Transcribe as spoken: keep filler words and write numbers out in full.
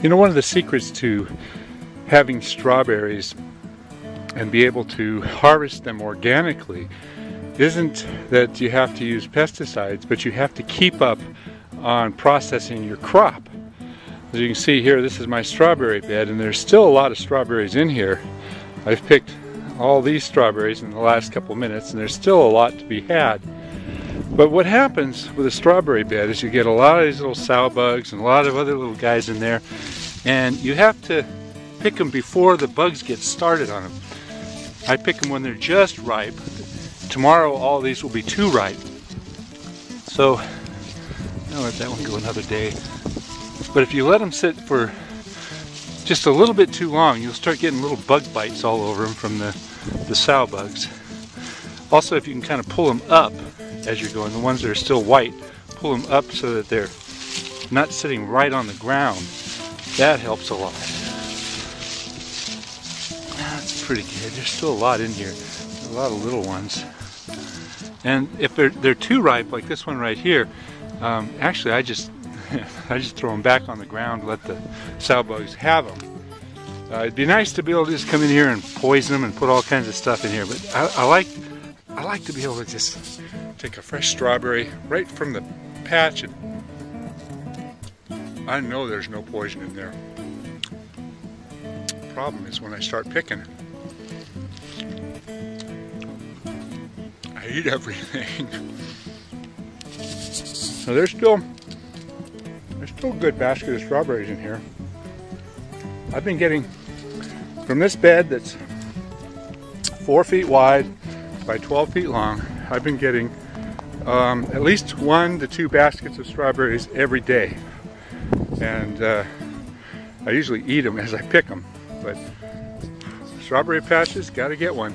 You know, one of the secrets to having strawberries and be able to harvest them organically isn't that you have to use pesticides, but you have to keep up on processing your crop. As you can see here, this is my strawberry bed, and there's still a lot of strawberries in here. I've picked all these strawberries in the last couple minutes, and there's still a lot to be had. But what happens with a strawberry bed is you get a lot of these little sow bugs and a lot of other little guys in there, and you have to pick them before the bugs get started on them. I pick them when they're just ripe. Tomorrow all these will be too ripe. So I'll let that one go another day. But if you let them sit for just a little bit too long, you'll start getting little bug bites all over them from the, the sow bugs. Also, if you can kind of pull them up as you're going, the ones that are still white, pull them up so that they're not sitting right on the ground. That helps a lot. That's pretty good. There's still a lot in here. A lot of little ones. And if they're, they're too ripe, like this one right here, um, actually I just I just throw them back on the ground, let the sow bugs have them. Uh, it'd be nice to be able to just come in here and poison them and put all kinds of stuff in here, but I, I like I like to be able to just take a fresh strawberry right from the patch, and I know there's no poison in there. The problem is when I start picking it. I eat everything. So there's still there's still a good basket of strawberries in here. I've been getting from this bed that's four feet wide by twelve feet long. I've been getting um, at least one to two baskets of strawberries every day, and uh, I usually eat them as I pick them. But strawberry patches, gotta get one.